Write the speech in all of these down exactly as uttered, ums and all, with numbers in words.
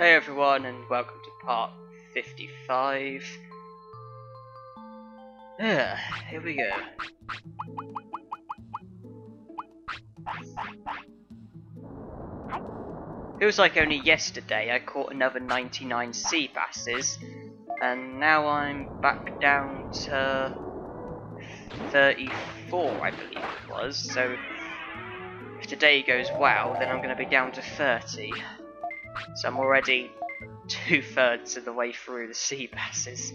Hey everyone, and welcome to part fifty-five. Yeah, here we go. It was like only yesterday I caught another ninety-nine sea basses, and now I'm back down to thirty-four, I believe it was. So if today goes well, then I'm going to be down to thirty. So I'm already two-thirds of the way through the sea basses.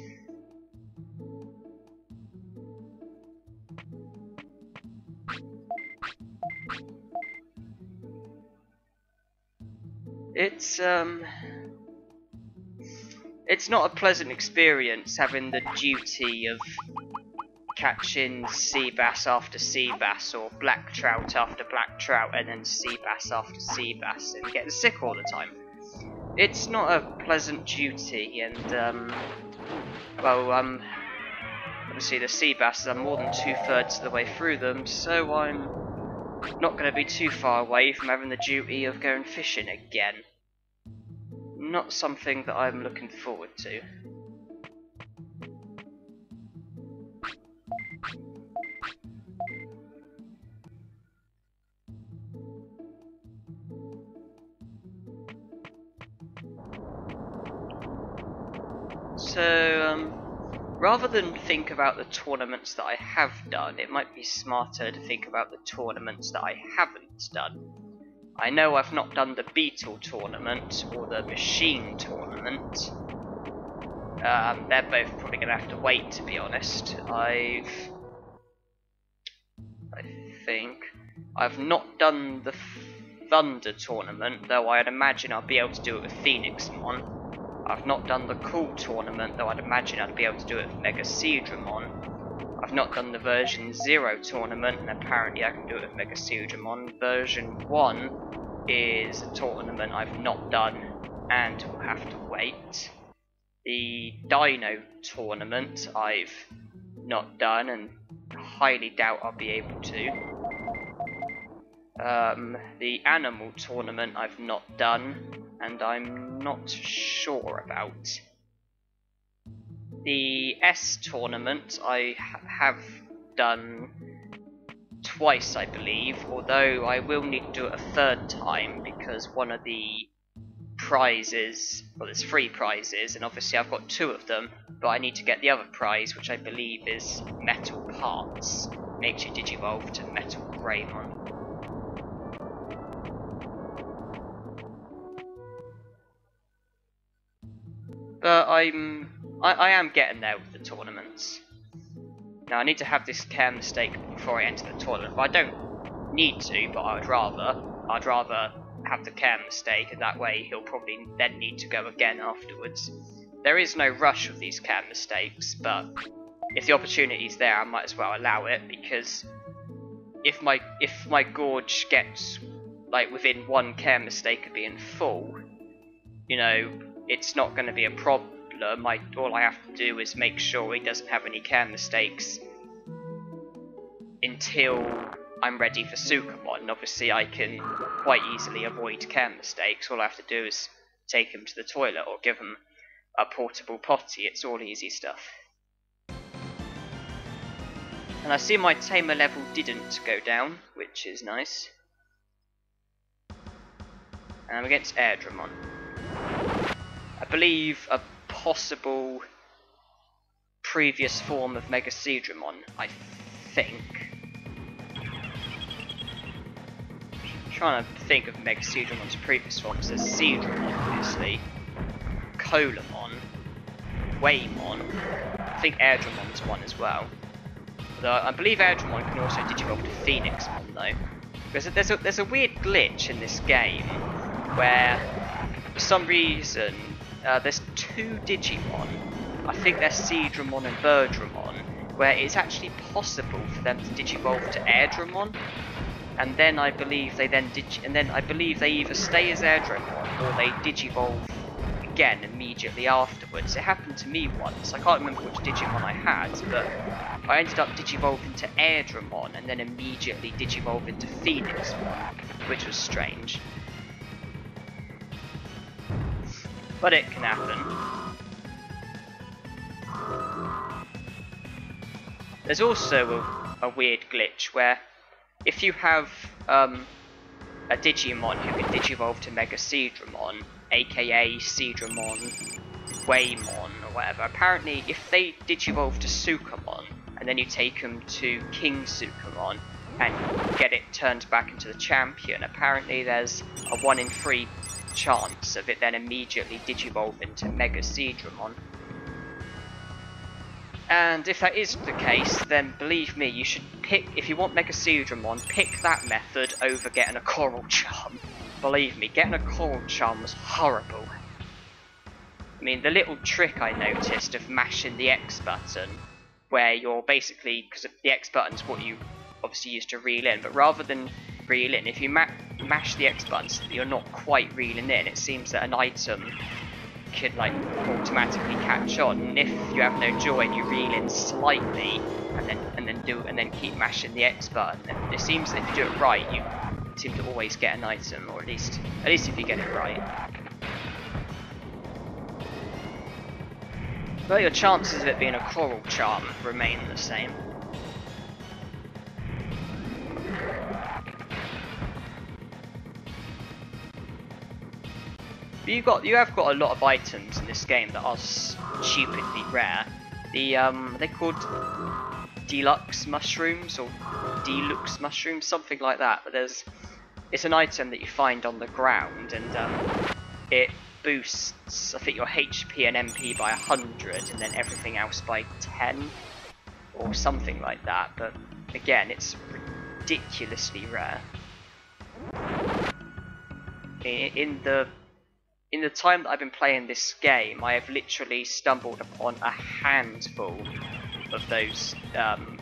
It's um it's not a pleasant experience having the duty of catching sea bass after sea bass, or black trout after black trout, and then sea bass after sea bass, and getting sick all the time. It's not a pleasant duty, and um, well, um, obviously the sea basses, I'm more than two-thirds of the way through them, so I'm not going to be too far away from having the duty of going fishing again. Not something that I'm looking forward to. So, um, rather than think about the tournaments that I have done, it might be smarter to think about the tournaments that I haven't done. I know I've not done the Beetle tournament or the Machine tournament. Um, they're both probably going to have to wait, to be honest. I've... I think... I've not done the Thunder tournament, though I'd imagine I'll be able to do it with Phoenixmon. I've not done the Cool tournament, though I'd imagine I'd be able to do it with MegaSeadramon. I've not done the version zero tournament, and apparently I can do it with MegaSeadramon. Version one is a tournament I've not done and will have to wait. The Dino tournament I've not done and highly doubt I'll be able to. Um, the Animal tournament I've not done, and I'm not sure about. The S tournament I ha have done twice, I believe, although I will need to do it a third time because one of the prizes, well, there's three prizes, and obviously I've got two of them, but I need to get the other prize, which I believe is metal parts. Nature Digivolve to MetalGreymon. But I'm, I, I am getting there with the tournaments. Now I need to have this care mistake before I enter the tournament. Well, I don't need to, but I would rather. I'd rather have the care mistake, and that way he'll probably then need to go again afterwards. There is no rush with these care mistakes, but if the opportunity's there, I might as well allow it, because if my if my gorge gets like within one care mistake of being full, you know, it's not going to be a problem. I, all I have to do is make sure he doesn't have any care mistakes until I'm ready for Sucommon, and obviously I can quite easily avoid care mistakes. All I have to do is take him to the toilet or give him a portable potty. It's all easy stuff. And I see my tamer level didn't go down, which is nice. And I'm against Airdramon. I believe a possible previous form of MegaSeadramon, I think. I'm trying to think of MegaSeadramon's previous forms. There's Seadramon, obviously, Coelamon, Waymon, I think Airdramon's one as well. Although I believe Airdramon can also digivolve to Phoenixmon though. Because there's a, there's a weird glitch in this game where for some reason Uh, there's two Digimon, I think they're Seadramon and Birdramon, where it's actually possible for them to digivolve to Airdramon, and then I believe they then dig and then I believe they either stay as Airdramon or they digivolve again immediately afterwards. It happened to me once. I can't remember which Digimon I had, but I ended up digivolving to Airdramon and then immediately digivolving to Phoenixmon, which was strange. but it can happen. There's also a, a weird glitch where if you have um, a Digimon who can digivolve to MegaSeadramon, aka Seadramon, Waymon, or whatever, apparently if they digivolve to Sucommon, and then you take them to King Sukamon and get it turned back into the champion, apparently there's a one in three chance of it then immediately digivolving to MegaSeadramon. And if that is the case, then believe me, you should pick, if you want MegaSeadramon, pick that method over getting a Coral Charm. Believe me, getting a Coral Charm was horrible. I mean, the little trick I noticed of mashing the X button, where you're basically, because the X button's what you obviously used to reel in, but rather than reel in, if you ma mash the X button so that you're not quite reeling in, it seems that an item can like automatically catch on, and if you have no joy and you reel in slightly and then and then do and then keep mashing the X button, and it seems that if you do it right, you seem to always get an item, or at least at least if you get it right. But your chances of it being a Coral Charm remain the same. But you got, you have got a lot of items in this game that are stupidly rare. The um, they're called Deluxe Mushrooms or Deluxe Mushrooms, something like that. But there's, it's an item that you find on the ground, and um, it boosts I think your H P and M P by one hundred, and then everything else by ten, or something like that. But again, it's ridiculously rare. In the In the time that I've been playing this game, I have literally stumbled upon a handful of those um,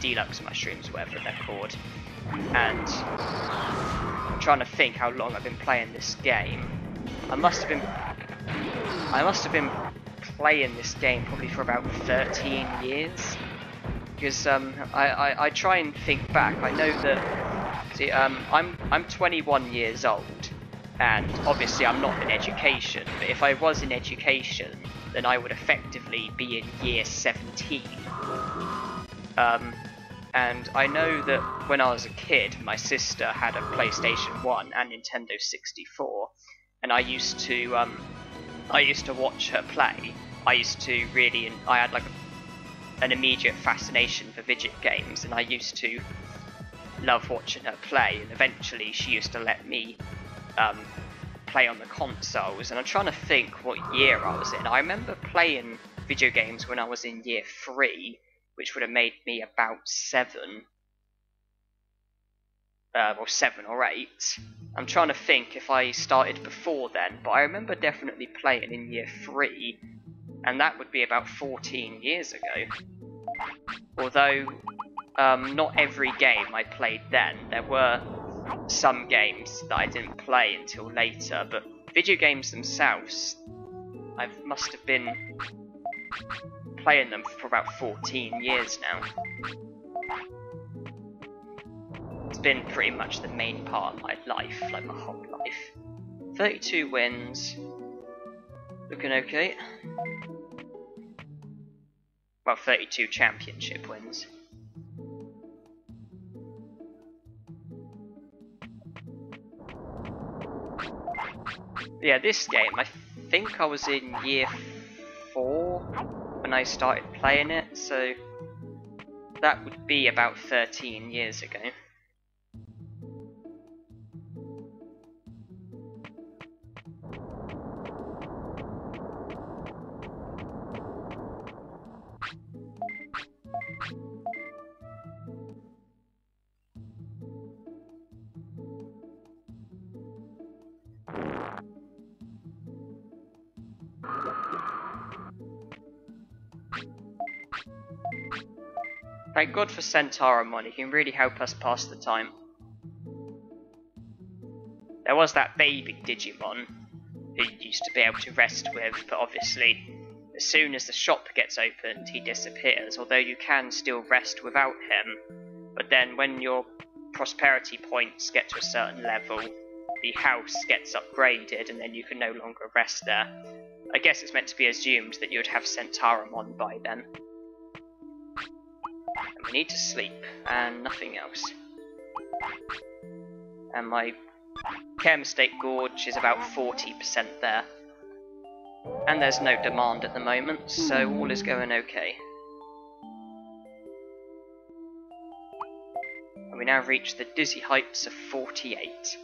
Deluxe Mushrooms, whatever they're called, and I'm trying to think how long I've been playing this game. I must have been, I must have been playing this game probably for about thirteen years, because um, I, I, I try and think back. I know that see, um, I'm I'm twenty-one years old. And obviously I'm not in education, but if I was in education, then I would effectively be in year seventeen. Um, and I know that when I was a kid, my sister had a PlayStation one and Nintendo sixty-four, and I used to, um, I used to watch her play. I used to really, I had like a, an immediate fascination for video games, and I used to love watching her play. And eventually, she used to let me Um, play on the consoles, and I'm trying to think what year I was in. I remember playing video games when I was in year three, which would have made me about seven, uh, or seven or eight. I'm trying to think if I started before then, but I remember definitely playing in year three, and that would be about fourteen years ago. Although um, not every game I played then. There were some games that I didn't play until later, but video games themselves, I must have been playing them for about fourteen years now. It's been pretty much the main part of my life, like my whole life. thirty-two wins, looking okay. Well, thirty-two championship wins. Yeah, this game, I think I was in year four when I started playing it, so that would be about thirteen years ago. Thank God for Centarimon, he can really help us pass the time. There was that baby Digimon who used to be able to rest with, but obviously as soon as the shop gets opened he disappears, although you can still rest without him, but then when your prosperity points get to a certain level, the house gets upgraded and then you can no longer rest there. I guess it's meant to be assumed that you'd have Centarimon by then. And we need to sleep, and nothing else. And my Care Mistake Gorge is about forty percent there. And there's no demand at the moment, so all is going okay. And we now reach the dizzy heights of forty-eight.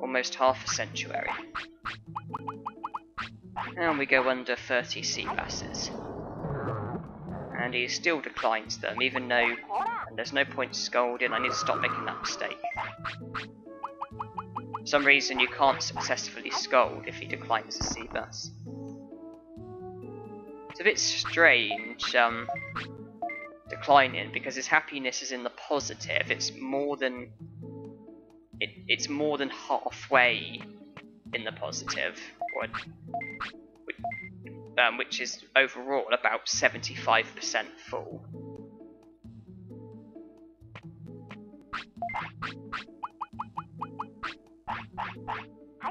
Almost half a sanctuary. And we go under thirty sea basses. And he still declines them, even though there's no point scolding. I need to stop making that mistake. For some reason you can't successfully scold if he declines a sea bass. It's a bit strange, um, declining, because his happiness is in the positive. It's more than it, it's more than halfway in the positive, or, Um, which is overall about seventy-five percent full.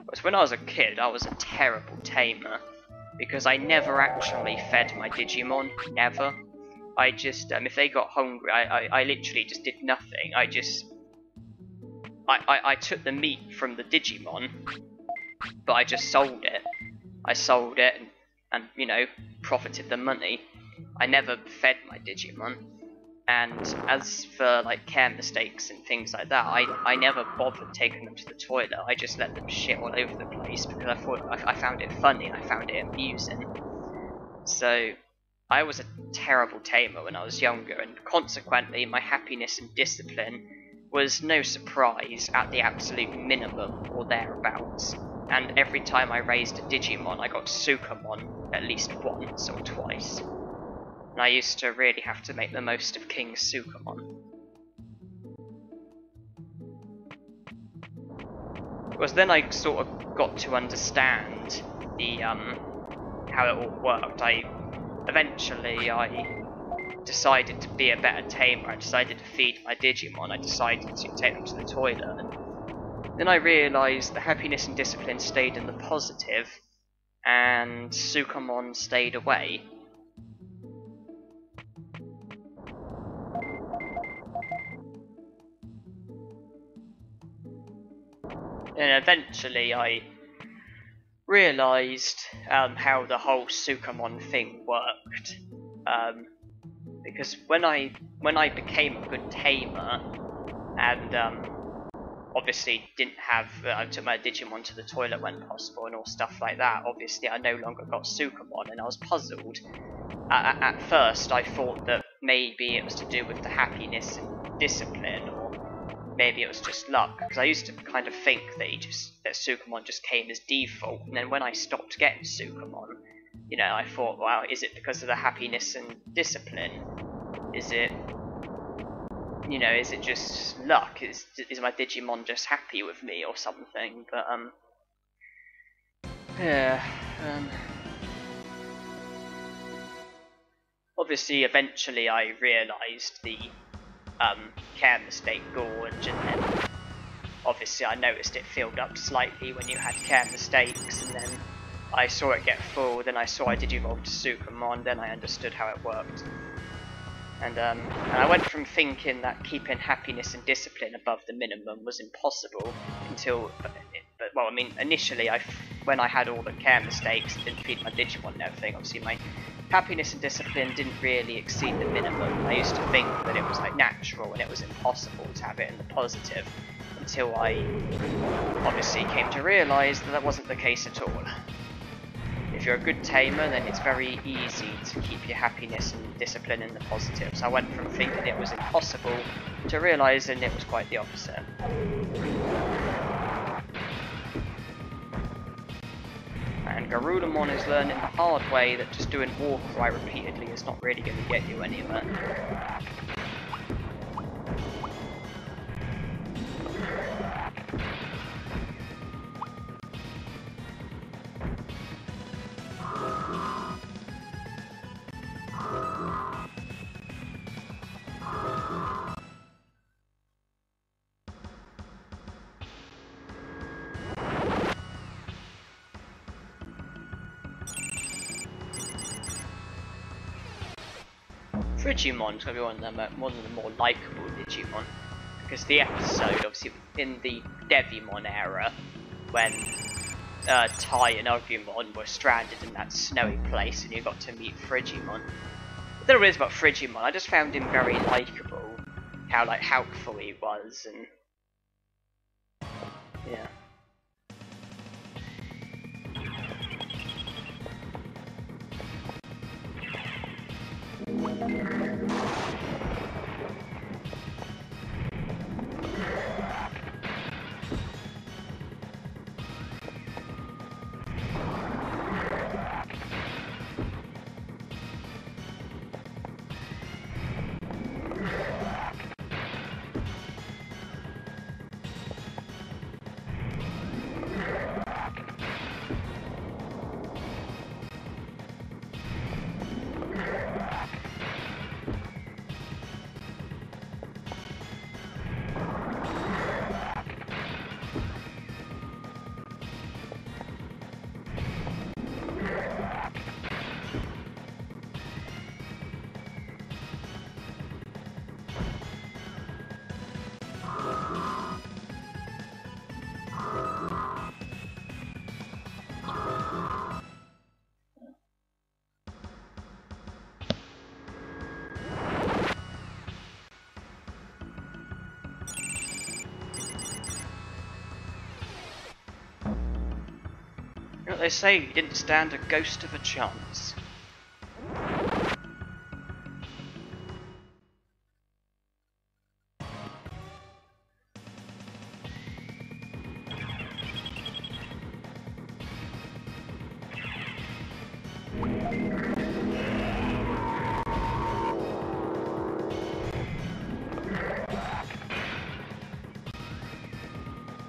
Because when I was a kid, I was a terrible tamer, because I never actually fed my Digimon, never. I just, um, if they got hungry, I, I, I literally just did nothing. I just, I, I, I took the meat from the Digimon, but I just sold it. I sold it and and, you know, profited the money. I never fed my Digimon. And as for, like, care mistakes and things like that, I, I never bothered taking them to the toilet. I just let them shit all over the place because I thought I, I found it funny and I found it amusing. So, I was a terrible tamer when I was younger, and consequently, my happiness and discipline was no surprise at the absolute minimum or thereabouts. And every time I raised a Digimon, I got Sukamon at least once or twice. And I used to really have to make the most of King Sukamon. Because then I sort of got to understand the um, how it all worked. I eventually I decided to be a better tamer. I decided to feed my Digimon. I decided to take them to the toilet. And then I realised that happiness and discipline stayed in the positive, and Sucommon stayed away. And eventually I realised um, how the whole Sucommon thing worked. Um, because when I when I became a good tamer, and um, obviously didn't have, uh, I took my Digimon to the toilet when possible and all stuff like that, obviously I no longer got Sucommon, and I was puzzled. Uh, at first I thought that maybe it was to do with the happiness and discipline, or maybe it was just luck, because I used to kind of think that he just, that Sucommon just came as default, and then when I stopped getting Sucommon, you know, I thought, well, is it because of the happiness and discipline? Is it... You know, is it just luck? Is is my Digimon just happy with me or something? But um, yeah. Um, obviously, eventually, I realised the um care mistake gorge, and then obviously, I noticed it filled up slightly when you had care mistakes, and then I saw it get full. Then I saw I did evolve to Sucommon. Then I understood how it worked. And, um, and I went from thinking that keeping happiness and discipline above the minimum was impossible until, but, but, well, I mean, initially, I, when I had all the care mistakes and didn't feed my Digimon and everything, obviously my happiness and discipline didn't really exceed the minimum. I used to think that it was, like, natural and it was impossible to have it in the positive until I obviously came to realise that that wasn't the case at all. If you're a good tamer, then it's very easy to keep your happiness and discipline in the positives. I went from thinking it was impossible to realising it was quite the opposite. And Garudamon is learning the hard way that just doing war cry repeatedly is not really going to get you anywhere. Frigimon is going to be one of the one of the more likeable Digimon, because the episode obviously in the Devimon era when uh, Tai and Agumon were stranded in that snowy place and you got to meet Frigimon. I don't know what it is about Frigimon. I just found him very likeable, how like helpful he was, and yeah. They say he didn't stand a ghost of a chance.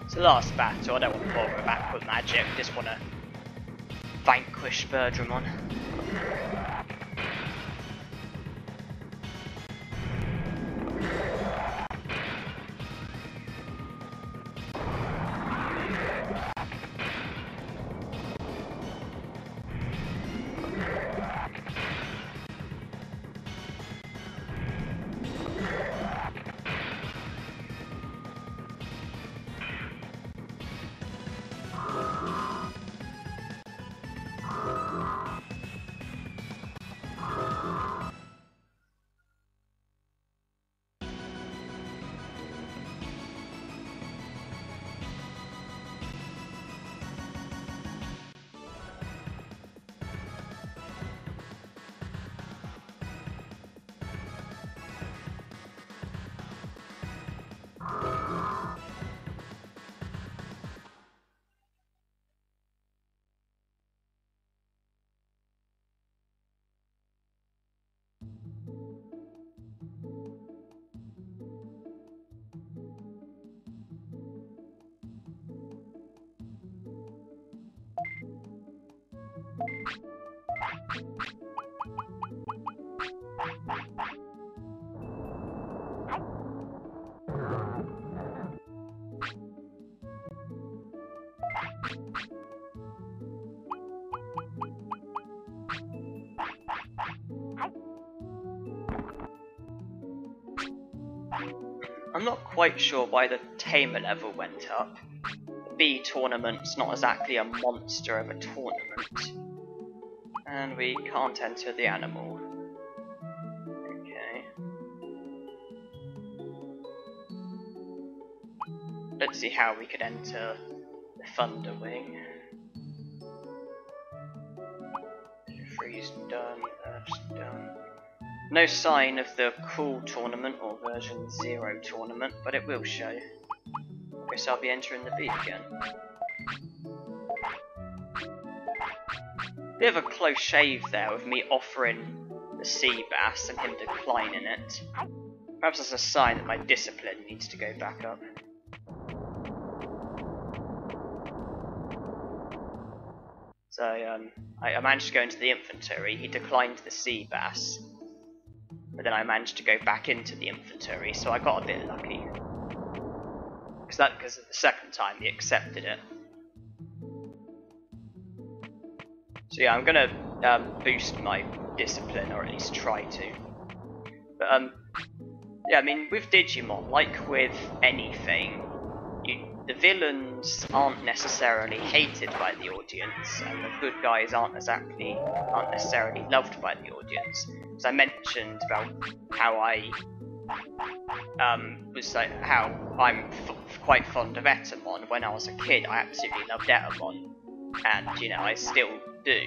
It's the last battle, I don't want to bother back with magic, I just want to vanquish Birdramon. I'm not quite sure why the Tamer level went up. The B tournament's not exactly a monster of a tournament. And we can't enter the animal. Okay. Let's see how we could enter the Thunderwing. Freeze done, Earth's done. No sign of the Cool Tournament or version zero tournament, but it will show. I guess I'll be entering the beat again. Bit of a close shave there with me offering the sea bass and him declining it. Perhaps that's a sign that my discipline needs to go back up. So um, I, I managed to go into the infantry, he declined the sea bass. But then I managed to go back into the infantry, so I got a bit lucky. Because that, because the second time he accepted it. So yeah, I'm gonna um, boost my discipline, or at least try to. But, um, yeah, I mean, with Digimon, like with anything, you, the villains aren't necessarily hated by the audience, and the good guys aren't exactly, aren't necessarily loved by the audience. So I mentioned about how I, um, was like, how I'm f quite fond of Etemon. When I was a kid, I absolutely loved Etemon, and, you know, I still do.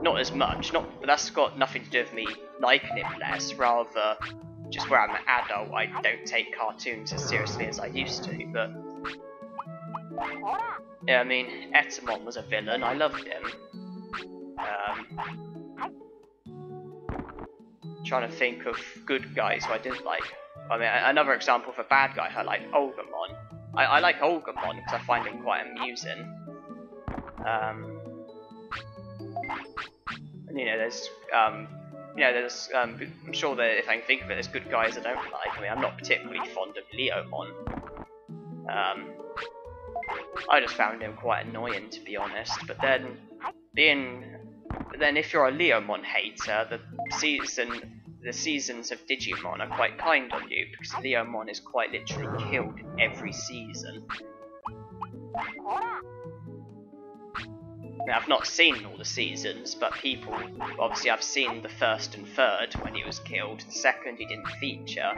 Not as much, not, but that's got nothing to do with me liking it less, rather just where I'm an adult, I don't take cartoons as seriously as I used to, but... Yeah, I mean, Etemon was a villain, I loved him. Um, trying to think of good guys who I didn't like. I mean, another example of a bad guy I like, Olgamon. I, I like Olgamon because I find him quite amusing. Um... And, you know, there's, um, you know, there's, um, I'm sure that if I can think of it, there's good guys I don't like. I mean, I'm not particularly fond of Leomon. Um, I just found him quite annoying, to be honest. But then, being, but then if you're a Leomon hater, the season, the seasons of Digimon are quite kind on you because Leomon is quite literally killed every season. Now, I've not seen all the seasons, but people, obviously I've seen the first and third when he was killed, the second he didn't feature,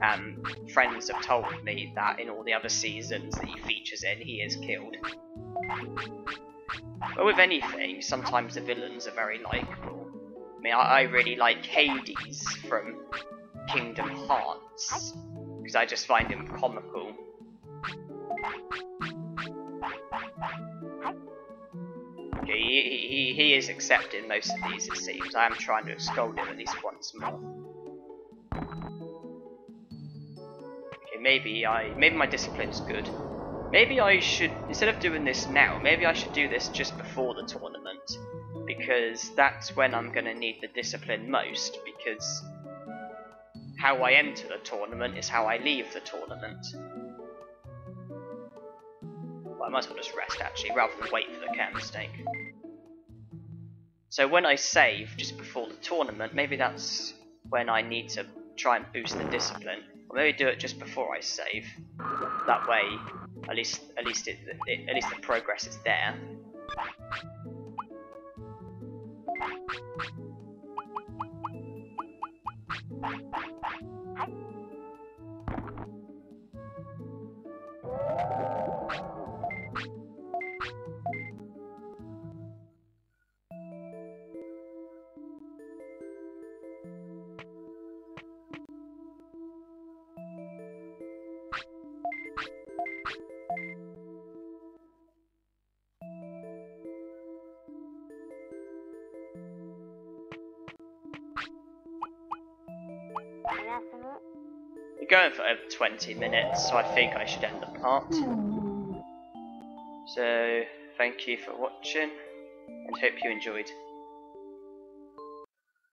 and friends have told me that in all the other seasons that he features in, he is killed. But with anything, sometimes the villains are very likeable. I mean, I, I really like Hades from Kingdom Hearts, because I just find him comical. He, he, he is accepting most of these, it seems. I am trying to scold him at least once more. Okay, maybe I, maybe my discipline's good. Maybe I should, instead of doing this now, maybe I should do this just before the tournament. Because that's when I'm going to need the discipline most, because how I enter the tournament is how I leave the tournament. I might as well just rest, actually, rather than wait for the cat mistake. So when I save, just before the tournament, maybe that's when I need to try and boost the discipline. Or maybe do it just before I save. That way, at least at least it, it at least the progress is there. We're going for over twenty minutes, so I think I should end the part. So, thank you for watching, and hope you enjoyed.